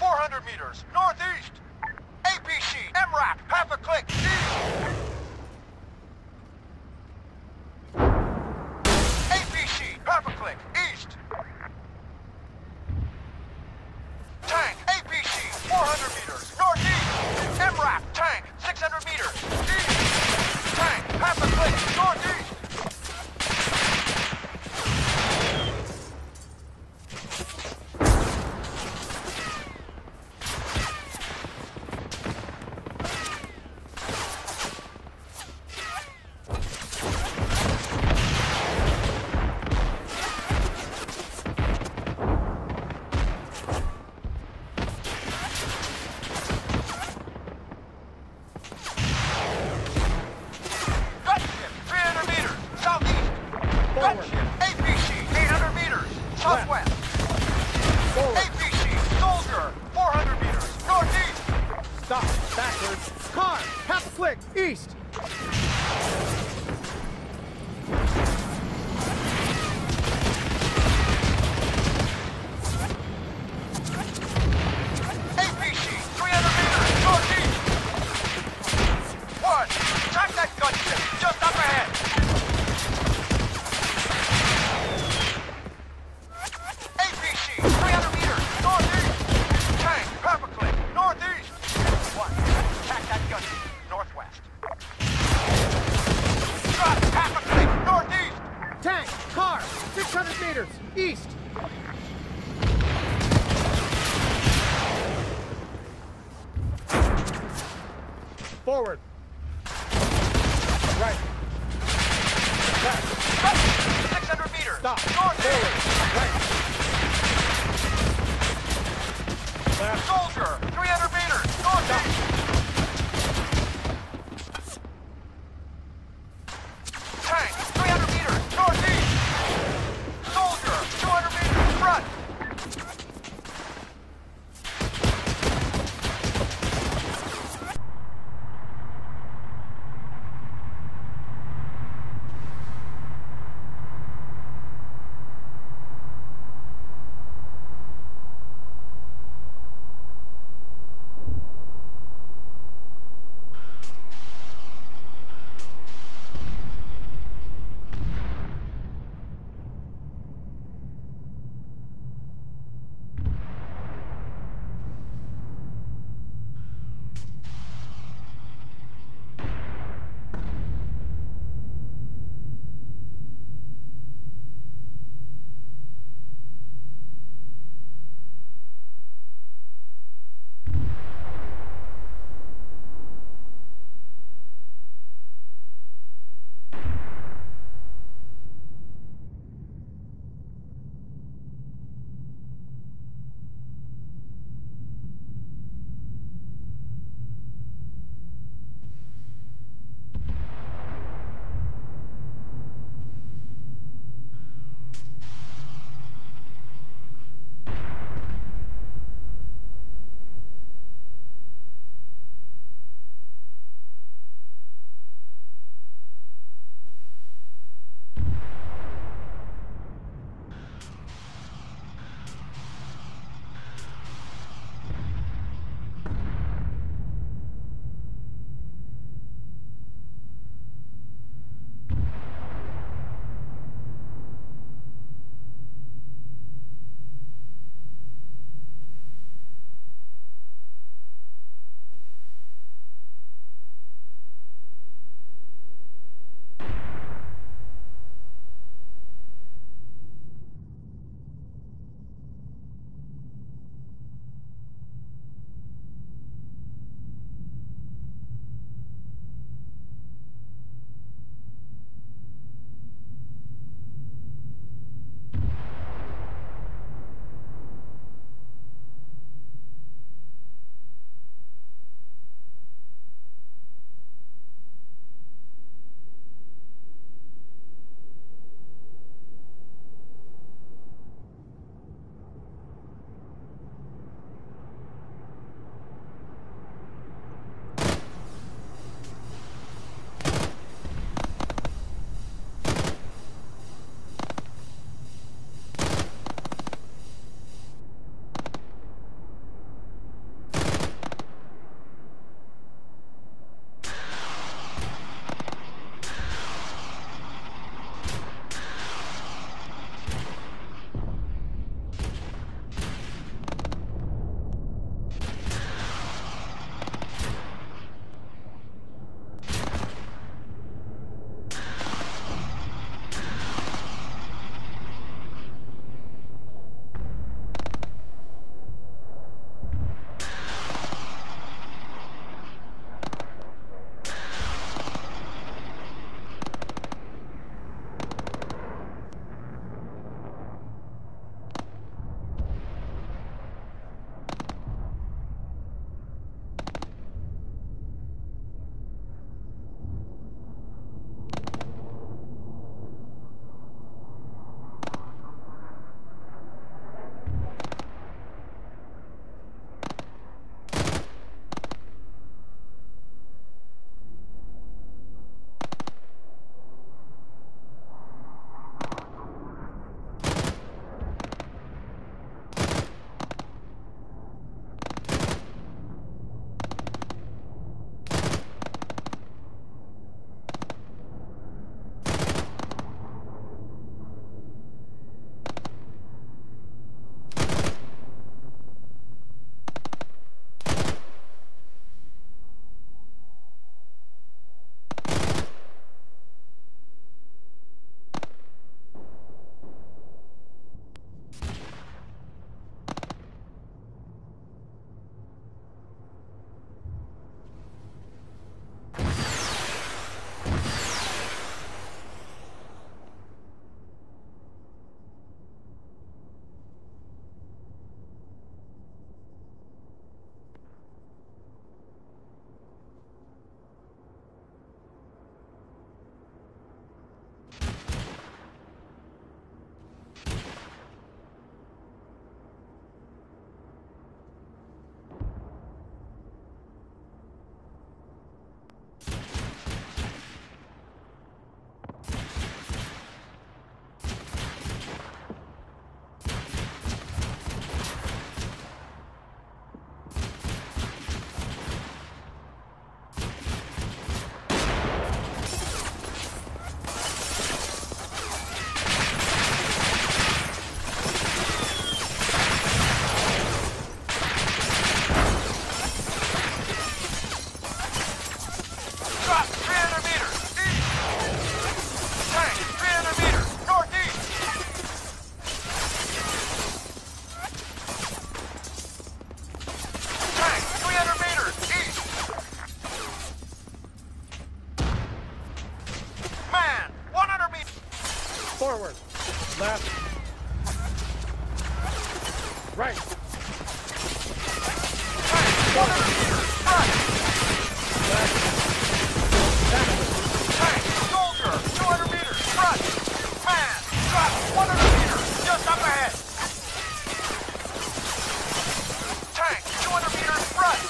400 meters, northeast. APC, MRAP, half a click, east. APC, half a click, east. Tank, APC, 400 meters, northeast. MRAP, tank, 600 meters, east. Tank, half a click, northeast. East! Forward. Right. Left. 600 meters. Stop. North. Forward. Right. Left. Soldier. 300 meters. North. Stop. Tank. 300 meters. Northeast. Soldier. 200 meters. Front. Left. Right. Soldier, 200 meters, front. Man, drop 100 meters, just up ahead. Tank, 200 meters, front.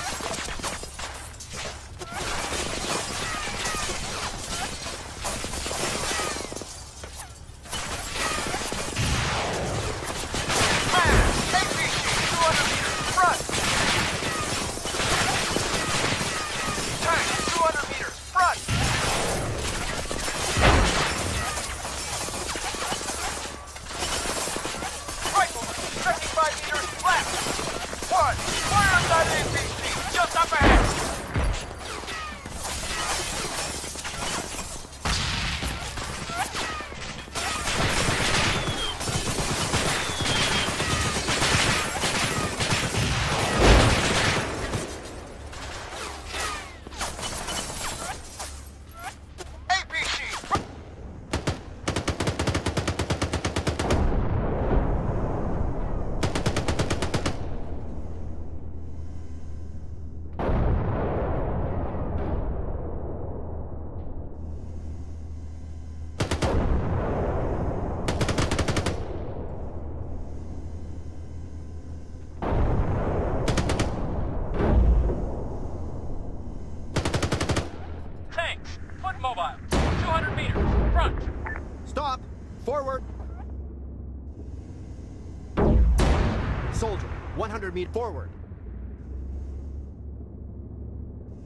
Soldier, 100 meters forward.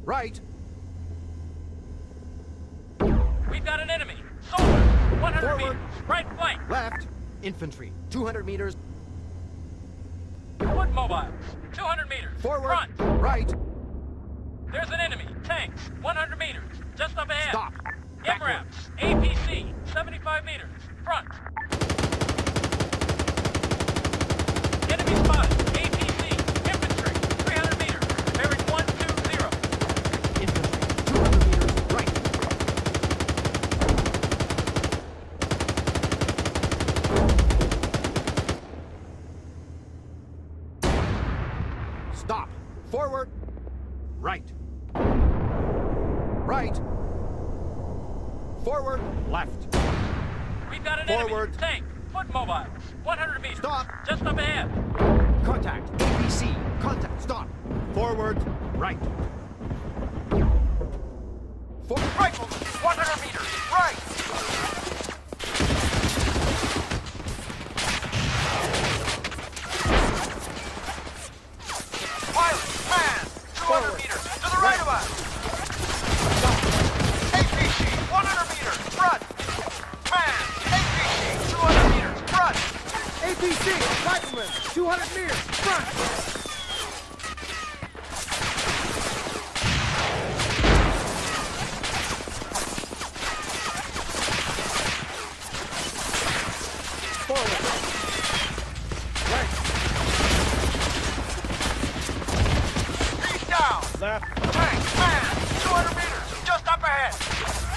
Right. We've got an enemy. Soldier, 100 meters. Right flank. Left. Infantry, 200 meters. Foot mobiles, 200 meters. Forward. Front. Right. There's an enemy. Tanks, 100 meters. Just up ahead. Stop. MRAPs, APC, 75 meters. Front. Enemy spotted. APC. Infantry. 300 meters. Bearing 120. Infantry. 200 meters. Right. Stop. Forward. Right. Right. Forward. Left. We've got an enemy. Tank. Foot mobile. 100 meters. Stop. Just up ahead. Contact. APC. Contact. Stop. Forward. Right. Forward. Rifle. 100 meters. Right. Pilot. Man. 200 meters. To the right of us. Stop. APC. 100 meters. Front. Man. APC. 200 meters. Front. APC, rifleman, 200 meters, front! Forward. Right. Feet down. Left. Tank, man, 200 meters, just up ahead.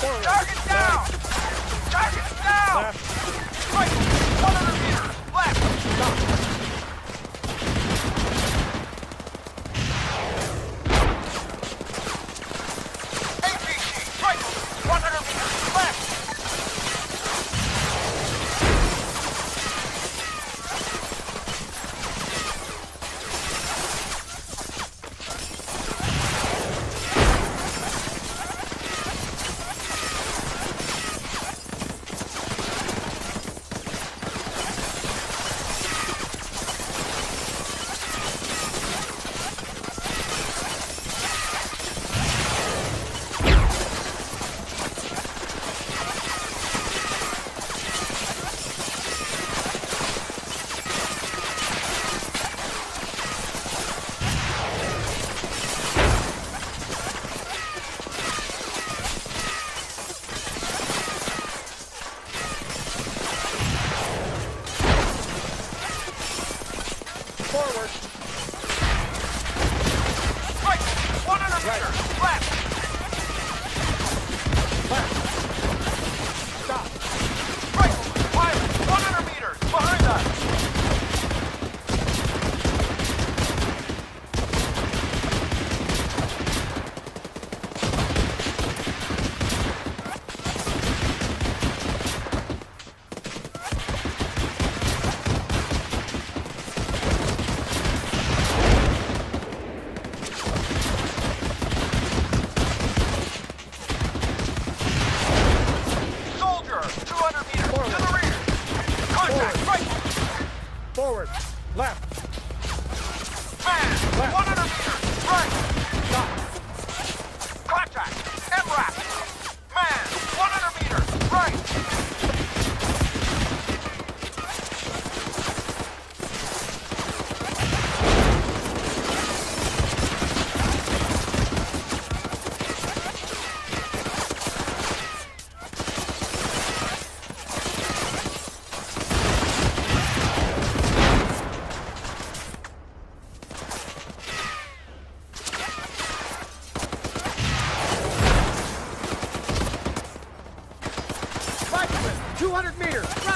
Forward. Target down. Left. Target down. Left. Rifle, 100 meters. Left. Stop. Left. Fast. Left. 100 meters. Right. Shot. Contact. MRAP. Man. 100 meters. Right. Meters.